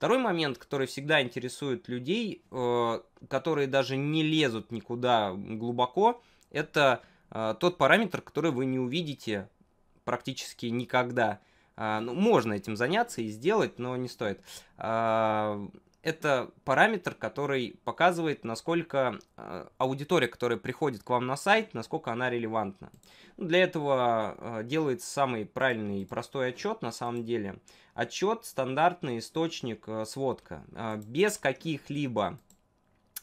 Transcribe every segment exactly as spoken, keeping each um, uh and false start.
Второй момент, который всегда интересует людей, которые даже не лезут никуда глубоко, это тот параметр, который вы не увидите практически никогда. Ну, можно этим заняться и сделать, но не стоит. Это параметр, который показывает, насколько аудитория, которая приходит к вам на сайт, насколько она релевантна. Для этого делается самый правильный и простой отчет, на самом деле. Отчет, стандартный источник, сводка. Без каких-либо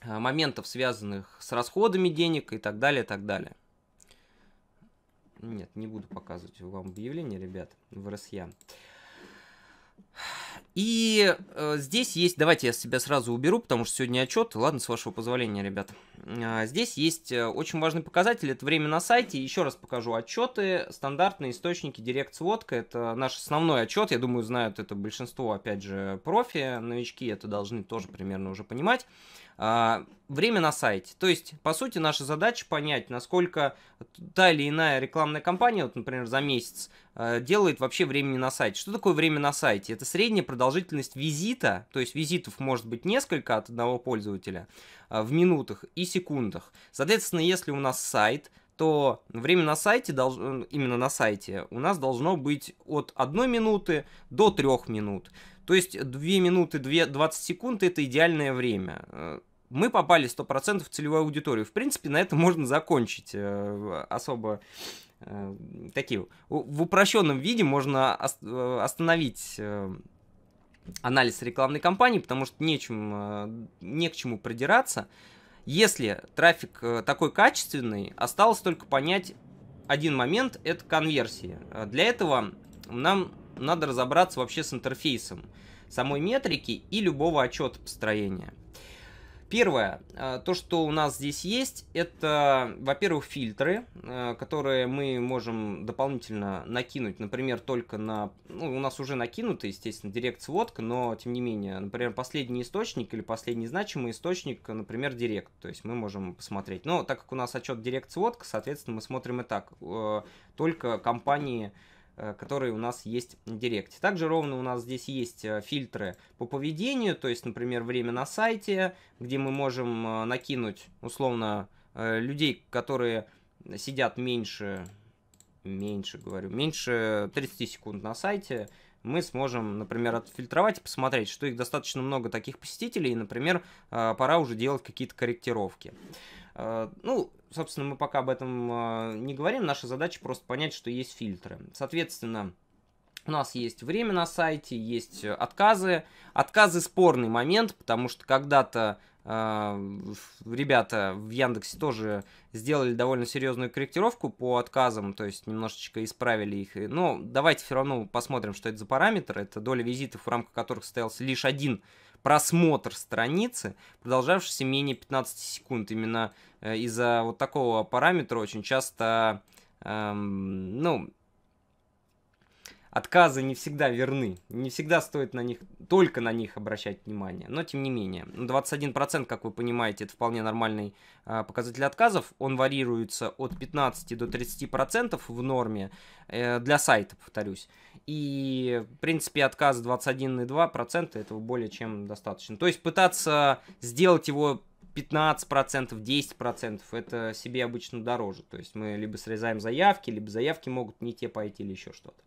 моментов, связанных с расходами денег и так далее, и так далее. Нет, не буду показывать вам объявление, ребят, в эр эс я. И э, здесь есть, давайте я себя сразу уберу, потому что сегодня отчет, ладно, с вашего позволения, ребят. Э, здесь есть очень важный показатель, это время на сайте, еще раз покажу отчеты, стандартные источники, директ-сводка, это наш основной отчет, я думаю, знают это большинство, опять же, профи, новички это должны тоже примерно уже понимать. Э, время на сайте, то есть, по сути, наша задача понять, насколько та или иная рекламная кампания, вот, например, за месяц, делает вообще времени на сайте. Что такое время на сайте? Это средняя продолжительность визита, то есть визитов может быть несколько от одного пользователя в минутах и секундах. Соответственно, если у нас сайт, то время на сайте, именно на сайте, у нас должно быть от одной минуты до трёх минут. То есть две минуты двадцать секунд – это идеальное время. Мы попали сто процентов в целевую аудиторию. В принципе, на этом можно закончить особо. Такие, в упрощенном виде можно остановить анализ рекламной кампании, потому что нечем, не к чему придираться. Если трафик такой качественный, осталось только понять один момент, это конверсия. Для этого нам надо разобраться вообще с интерфейсом самой метрики и любого отчета построения. Первое, то, что у нас здесь есть, это, во-первых, фильтры, которые мы можем дополнительно накинуть, например, только на... Ну, у нас уже накинута, естественно, директ-сводка, но, тем не менее, например, последний источник или последний значимый источник, например, директ, то есть мы можем посмотреть. Но так как у нас отчет директ-сводка, соответственно, мы смотрим и так, только компании, которые у нас есть в директе. Также ровно у нас здесь есть фильтры по поведению, то есть, например, время на сайте, где мы можем накинуть, условно, людей, которые сидят меньше, меньше, говорю, меньше тридцати секунд на сайте, мы сможем, например, отфильтровать и посмотреть, что их достаточно много таких посетителей, и, например, пора уже делать какие-то корректировки. Ну, собственно, мы пока об этом не говорим. Наша задача просто понять, что есть фильтры. Соответственно, у нас есть время на сайте, есть отказы. Отказы — спорный момент, потому что когда-то э, ребята в Яндексе тоже сделали довольно серьезную корректировку по отказам, то есть немножечко исправили их. Но давайте все равно посмотрим, что это за параметр. Это доля визитов, в рамках которых состоялся лишь один просмотр страницы, продолжавшийся менее пятнадцати секунд. Именно из-за вот такого параметра очень часто эм, ну, отказы не всегда верны. Не всегда стоит на них, только на них обращать внимание. Но тем не менее, двадцать один процент, как вы понимаете, это вполне нормальный э, показатель отказов. Он варьируется от пятнадцати до тридцати процентов в норме э, для сайта, повторюсь. И, в принципе, отказ двадцать один и две десятых процента этого более чем достаточно. То есть пытаться сделать его пятнадцать процентов, десять процентов, это себе обычно дороже. То есть мы либо срезаем заявки, либо заявки могут не те пойти или еще что-то.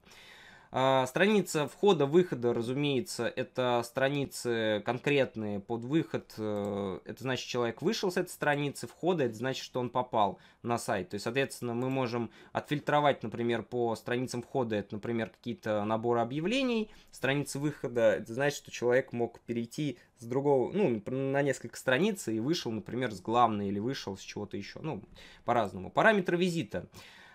А, страница входа-выхода, разумеется, это страницы конкретные под выход. Это значит, человек вышел с этой страницы, входа, это значит, что он попал на сайт. То есть, соответственно, мы можем отфильтровать, например, по страницам входа, это, например, какие-то наборы объявлений. Страницы выхода, это значит, что человек мог перейти с другого, ну, на несколько страниц и вышел, например, с главной или вышел с чего-то еще. Ну, по-разному. Параметры визита.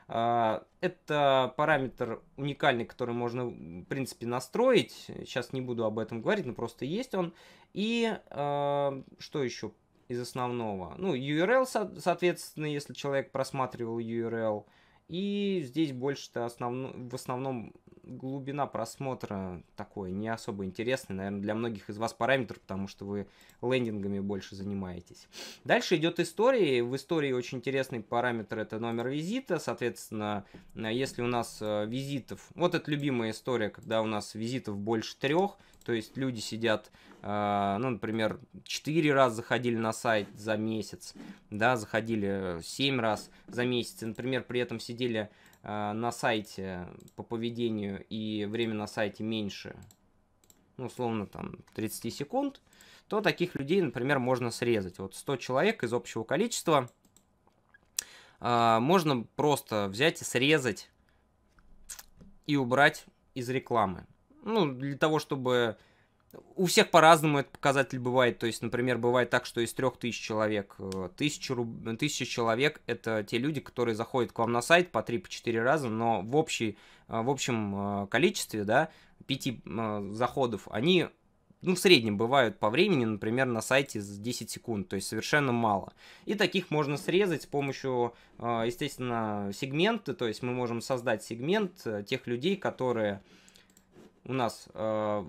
Это параметр уникальный, который можно, в принципе, настроить. Сейчас не буду об этом говорить, но просто есть он. И э, что еще из основного? Ну, ю ар эл, соответственно, если человек просматривал ю ар эл. И здесь больше-то основно, в основном глубина просмотра такой не особо интересный, наверное, для многих из вас параметр, потому что вы лендингами больше занимаетесь. Дальше идет история. В истории очень интересный параметр — это номер визита. Соответственно, если у нас визитов... Вот это любимая история, когда у нас визитов больше трех, То есть люди сидят, э, ну, например, четыре раза заходили на сайт за месяц, да, заходили семь раз за месяц, и, например, при этом сидели э, на сайте по поведению и время на сайте меньше, ну, условно, там, тридцать секунд, то таких людей, например, можно срезать. Вот сто человек из общего количества э, можно просто взять и срезать и убрать из рекламы. Ну, для того, чтобы... У всех по-разному этот показатель бывает. То есть, например, бывает так, что из трёх тысяч человек тысяча человек – это те люди, которые заходят к вам на сайт по три-четыре раза, но в, общей, в общем количестве, да, пяти заходов, они, ну, в среднем бывают по времени, например, на сайте с десять секунд, то есть совершенно мало. И таких можно срезать с помощью, естественно, сегмента, то есть мы можем создать сегмент тех людей, которые... у нас э,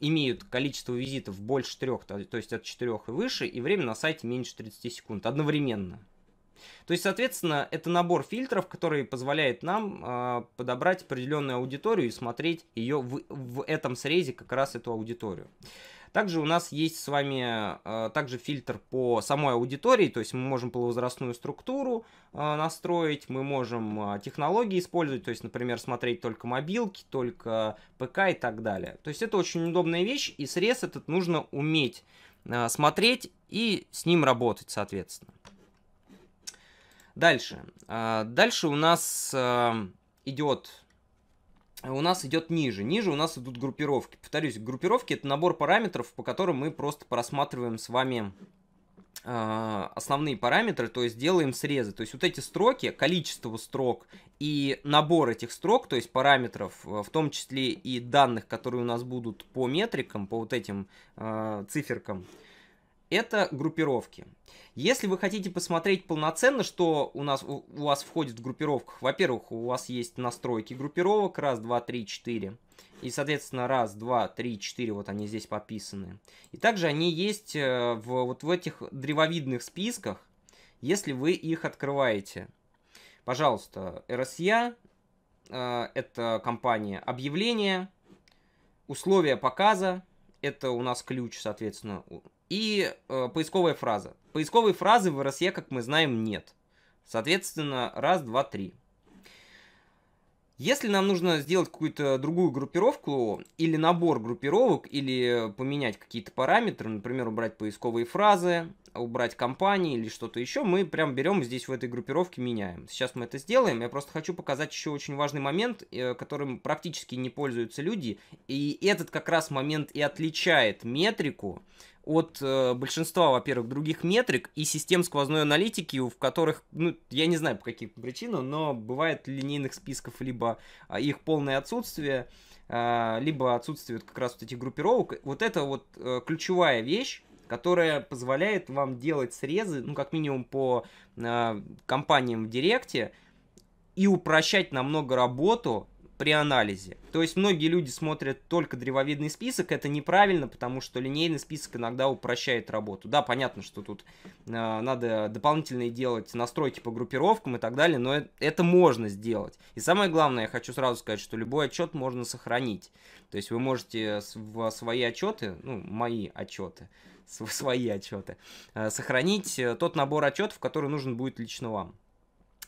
имеют количество визитов больше трех, то, то есть от четырех и выше, и время на сайте меньше тридцати секунд одновременно. То есть, соответственно, это набор фильтров, который позволяет нам э, подобрать определенную аудиторию и смотреть ее в, в этом срезе, как раз эту аудиторию. Также у нас есть с вами э, также фильтр по самой аудитории, то есть мы можем полувозрастную структуру э, настроить, мы можем э, технологии использовать, то есть, например, смотреть только мобилки, только ПК и так далее. То есть это очень удобная вещь, и срез этот нужно уметь э, смотреть и с ним работать, соответственно. Дальше. Э, дальше у нас э, идет... у нас идет ниже. Ниже у нас идут группировки. Повторюсь, группировки — это набор параметров, по которым мы просто просматриваем с вами э, основные параметры, то есть делаем срезы. То есть вот эти строки, количество строк и набор этих строк, то есть параметров, в том числе и данных, которые у нас будут по метрикам, по вот этим э, циферкам, это группировки. Если вы хотите посмотреть полноценно, что у нас у, у вас входит в группировках, во-первых, у вас есть настройки группировок, раз, два, три, четыре. И, соответственно, раз, два, три, четыре, вот они здесь подписаны. И также они есть в, вот в этих древовидных списках, если вы их открываете. Пожалуйста, эр эс я, э, это компания объявления, условия показа, это у нас ключ, соответственно, и э, поисковая фраза. Поисковой фразы в эр эс я, как мы знаем, нет. Соответственно, раз, два, три. Если нам нужно сделать какую-то другую группировку или набор группировок, или поменять какие-то параметры, например, убрать поисковые фразы, убрать компании или что-то еще, мы прям берем здесь в этой группировке меняем. Сейчас мы это сделаем. Я просто хочу показать еще очень важный момент, которым практически не пользуются люди. И этот как раз момент и отличает метрику от э, большинства, во-первых, других метрик и систем сквозной аналитики, в которых, ну, я не знаю по каким причинам, но бывает линейных списков либо э, их полное отсутствие, э, либо отсутствие вот, как раз вот этих группировок. Вот это вот э, ключевая вещь, которая позволяет вам делать срезы, ну, как минимум по э, компаниям в Директе, и упрощать намного работу при анализе. То есть многие люди смотрят только древовидный список, это неправильно, потому что линейный список иногда упрощает работу. Да, понятно, что тут э, надо дополнительные делать настройки по группировкам и так далее, но это, это можно сделать. И самое главное, я хочу сразу сказать, что любой отчет можно сохранить. То есть вы можете в свои отчеты, ну, мои отчеты, в свои отчеты, э, сохранить тот набор отчетов, который нужен будет лично вам.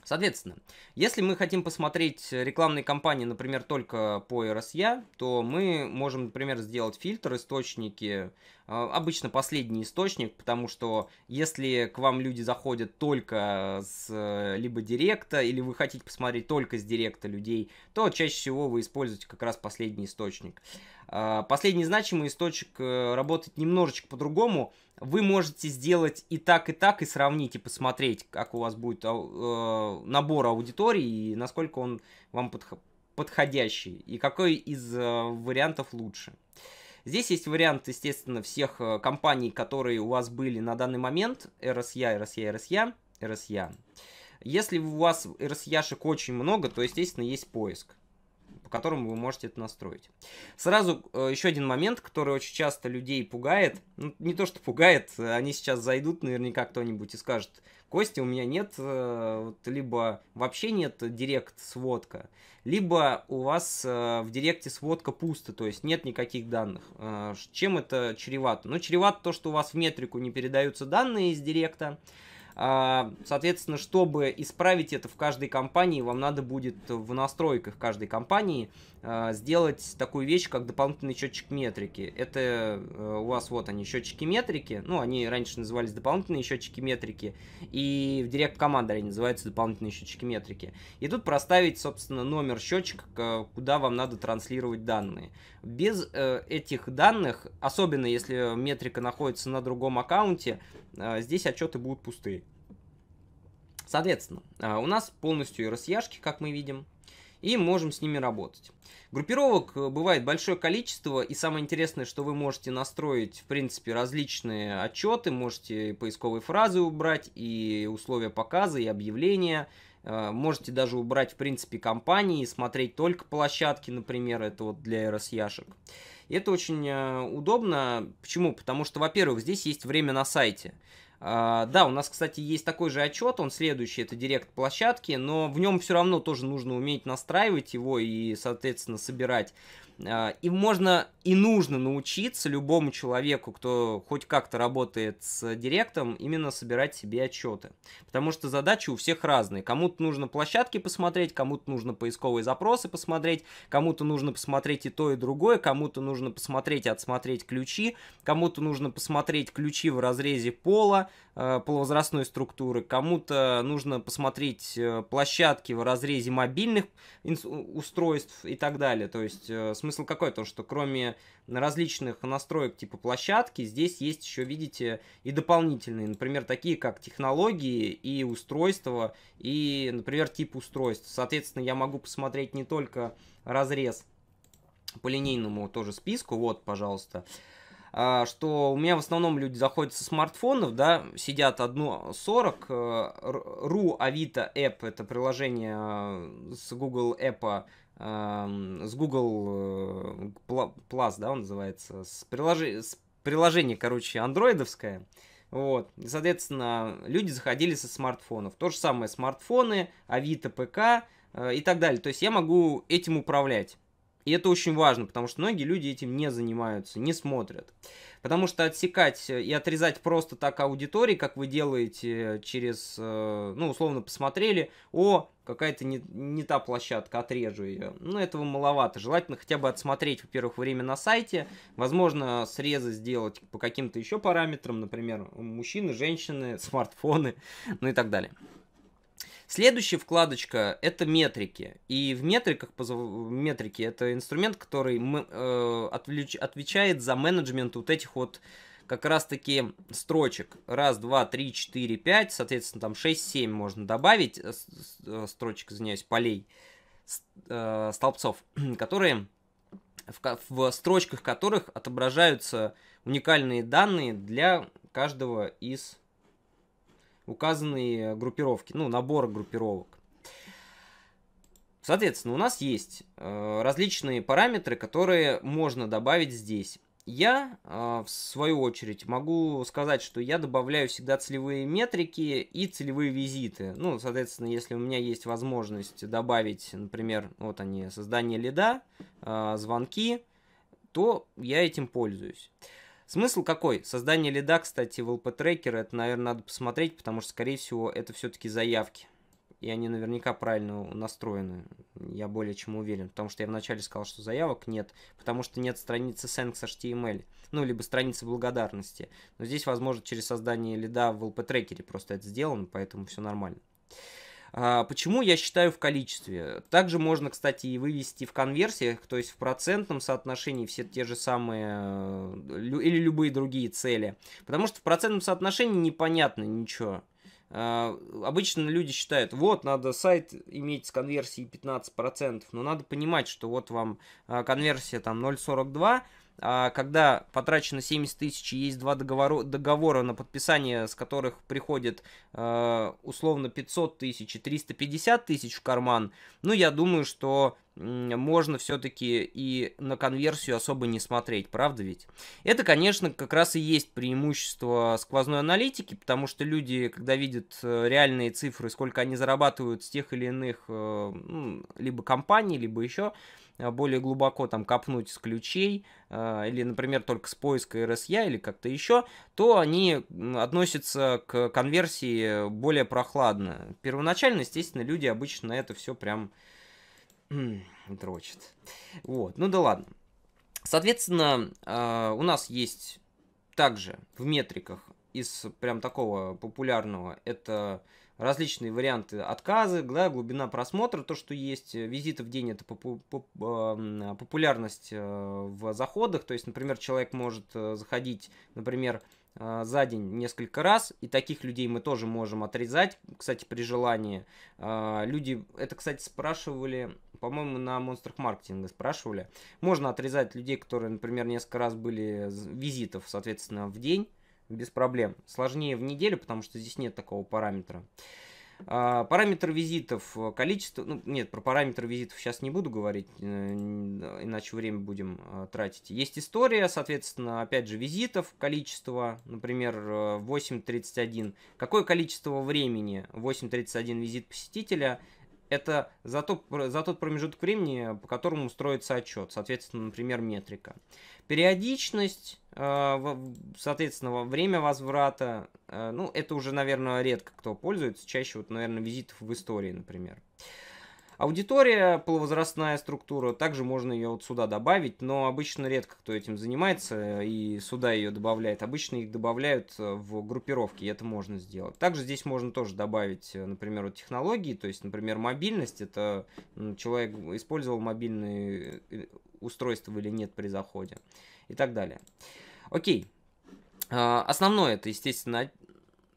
Соответственно, если мы хотим посмотреть рекламные кампании, например, только по эр эс я, то мы можем, например, сделать фильтр, источники, обычно последний источник, потому что если к вам люди заходят только с либо директа, или вы хотите посмотреть только с директа людей, то чаще всего вы используете как раз последний источник. Последний значимый источник работает немножечко по-другому. Вы можете сделать и так, и так, и сравнить, и посмотреть, как у вас будет набор аудитории, и насколько он вам подходящий, и какой из вариантов лучше. Здесь есть вариант, естественно, всех компаний, которые у вас были на данный момент. эр эс я, эр эс я, эр эс я, эр эс я. Если у вас эр эс я-шек очень много, то, естественно, есть поиск. по которому вы можете это настроить. Сразу э, еще один момент, который очень часто людей пугает. Ну, не то, что пугает, они сейчас зайдут, наверняка кто-нибудь и скажет: Костя, у меня нет, э, вот, либо вообще нет директ-сводка, либо у вас э, в директе сводка пусто, то есть нет никаких данных. Э, чем это чревато? Ну, чревато то, что у вас в метрику не передаются данные из директа. Соответственно, чтобы исправить это в каждой компании, вам надо будет в настройках каждой компании сделать такую вещь, как дополнительный счетчик метрики. Это у вас вот они, счетчики метрики. Ну, они раньше назывались дополнительные счетчики метрики. И в директ команды они называются дополнительные счетчики метрики. И тут проставить, собственно, номер счетчика, куда вам надо транслировать данные. Без этих данных, особенно если метрика находится на другом аккаунте, здесь отчеты будут пустые. Соответственно, у нас полностью эр эс и-шки, как мы видим, и можем с ними работать. Группировок бывает большое количество, и самое интересное, что вы можете настроить, в принципе, различные отчеты, можете поисковые фразы убрать, и условия показа, и объявления. Можете даже убрать, в принципе, компании, смотреть только площадки, например, это вот для эр эс и-шек. Это очень удобно. Почему? Потому что, во-первых, здесь есть время на сайте. Uh, да, у нас, кстати, есть такой же отчет, он следующий, это директ площадки, но в нем все равно тоже нужно уметь настраивать его и, соответственно, собирать. Uh, и можно и нужно научиться любому человеку, кто хоть как-то работает с директом, именно собирать себе отчеты. Потому что задачи у всех разные. Кому-то нужно площадки посмотреть, кому-то нужно поисковые запросы посмотреть, кому-то нужно посмотреть и то, и другое, кому-то нужно посмотреть и отсмотреть ключи, кому-то нужно посмотреть ключи в разрезе пола, полувозрастной структуры, кому-то нужно посмотреть площадки в разрезе мобильных устройств и так далее. То есть смысл какой? То, что кроме различных настроек типа площадки, здесь есть еще, видите, и дополнительные, например, такие как технологии и устройства, и, например, тип устройств. Соответственно, я могу посмотреть не только разрез по линейному тоже списку, вот, пожалуйста, что у меня в основном люди заходят со смартфонов, да, сидят одна сорок, ру Авито App, это приложение с Google App, с Google Plus, да, он называется, с приложение, с приложение, короче, андроидовское. Вот, соответственно, люди заходили со смартфонов. То же самое смартфоны, Авито, ПК и так далее. То есть я могу этим управлять. И это очень важно, потому что многие люди этим не занимаются, не смотрят. Потому что отсекать и отрезать просто так аудитории, как вы делаете через, ну, условно, посмотрели, о, какая-то не, не та площадка, отрежу ее. Ну, этого маловато. Желательно хотя бы отсмотреть, во-первых, время на сайте. Возможно, срезы сделать по каким-то еще параметрам, например, мужчины, женщины, смартфоны, ну и так далее. Следующая вкладочка – это метрики. И в метриках, метрики – это инструмент, который э, отвлеч, отвечает за менеджмент вот этих вот как раз-таки строчек. Раз, два, три, четыре, пять, соответственно, там шесть, семь можно добавить, строчек, извиняюсь, полей, э, столбцов, которые, в, в строчках которых отображаются уникальные данные для каждого из указанные группировки, ну, набор группировок. Соответственно, у нас есть э, различные параметры, которые можно добавить здесь. Я, э, в свою очередь, могу сказать, что я добавляю всегда целевые метрики и целевые визиты. Ну, соответственно, если у меня есть возможность добавить, например, вот они, создание лида, э, звонки, то я этим пользуюсь. Смысл какой? Создание лида, кстати, в эл пи-трекер, это, наверное, надо посмотреть, потому что, скорее всего, это все-таки заявки. И они наверняка правильно настроены, я более чем уверен. Потому что я вначале сказал, что заявок нет, потому что нет страницы Thanks.html, ну, либо страницы благодарности. Но здесь, возможно, через создание лида в эл пи-трекере просто это сделано, поэтому все нормально. Почему я считаю в количестве? Также можно, кстати, и вывести в конверсиях, то есть в процентном соотношении все те же самые или любые другие цели. Потому что в процентном соотношении непонятно ничего. Обычно люди считают, вот, надо сайт иметь с конверсией пятнадцать процентов, но надо понимать, что вот вам конверсия там ноль целых сорок две сотых, когда потрачено семьдесят тысяч, есть два договора, договора на подписание, с которых приходит условно пятьсот тысяч и триста пятьдесят тысяч в карман, ну, я думаю, что можно все-таки и на конверсию особо не смотреть, правда ведь? Это, конечно, как раз и есть преимущество сквозной аналитики, потому что люди, когда видят реальные цифры, сколько они зарабатывают с тех или иных либо компаний, либо еще более глубоко там копнуть с ключей, или, например, только с поиска эр эс я или как-то еще, то они относятся к конверсии более прохладно. Первоначально, естественно, люди обычно на это все прям дрочит. Вот, ну да ладно. Соответственно, у нас есть также в метриках из прям такого популярного, это различные варианты отказа, да, глубина просмотра, то, что есть, визиты в день, это популярность в заходах, то есть, например, человек может заходить, например, за день несколько раз, и таких людей мы тоже можем отрезать, кстати, при желании. Люди, это, кстати, спрашивали, по-моему, на монстрах маркетинга спрашивали, можно отрезать людей, которые, например, несколько раз были визитов, соответственно, в день, без проблем. Сложнее в неделю, потому что здесь нет такого параметра. Параметр визитов, количество... Ну, нет, про параметр визитов сейчас не буду говорить, иначе время будем тратить. Есть история, соответственно, опять же, визитов, количество, например, восемь тридцать один. Какое количество времени восемь тридцать один визит посетителя? Это за, то, за тот промежуток времени, по которому строится отчет, соответственно, например, метрика. Периодичность, соответственно, время возврата, ну, это уже, наверное, редко кто пользуется, чаще, вот, наверное, визитов в истории, например. Аудитория, полувозрастная структура, также можно ее вот сюда добавить, но обычно редко кто этим занимается и сюда ее добавляет. Обычно их добавляют в группировки, и это можно сделать. Также здесь можно тоже добавить, например, вот технологии, то есть, например, мобильность. Это человек использовал мобильные устройства или нет при заходе и так далее. Окей. Основное это, естественно,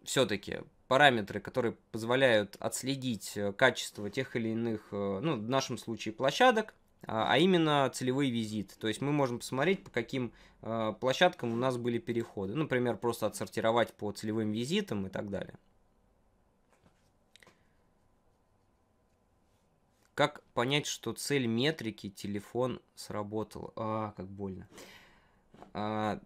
все-таки... параметры, которые позволяют отследить качество тех или иных, ну, в нашем случае площадок, а именно целевые визиты. То есть мы можем посмотреть, по каким площадкам у нас были переходы. Например, просто отсортировать по целевым визитам и так далее. Как понять, что цель метрики, телефон сработал? А, как больно. А,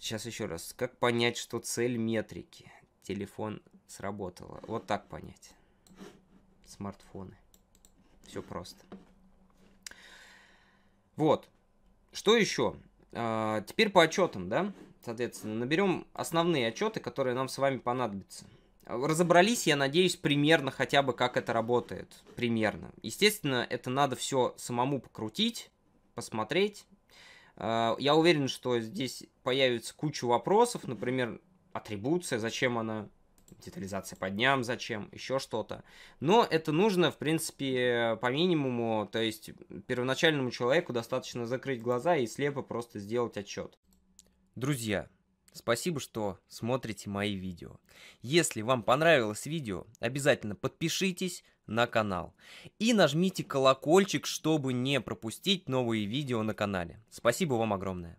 сейчас еще раз. Как понять, что цель метрики? Телефон сработало. Вот так понять. Смартфоны. Все просто. Вот. Что еще? А, теперь по отчетам, да? Соответственно, наберем основные отчеты, которые нам с вами понадобятся. Разобрались, я надеюсь, примерно хотя бы, как это работает. Примерно. Естественно, это надо все самому покрутить, посмотреть. А, я уверен, что здесь появится куча вопросов. Например, атрибуция, зачем она, детализация по дням, зачем, еще что-то. Но это нужно, в принципе, по минимуму, то есть первоначальному человеку достаточно закрыть глаза и слепо просто сделать отчет. Друзья, спасибо, что смотрите мои видео. Если вам понравилось видео, обязательно подпишитесь на канал и нажмите колокольчик, чтобы не пропустить новые видео на канале. Спасибо вам огромное.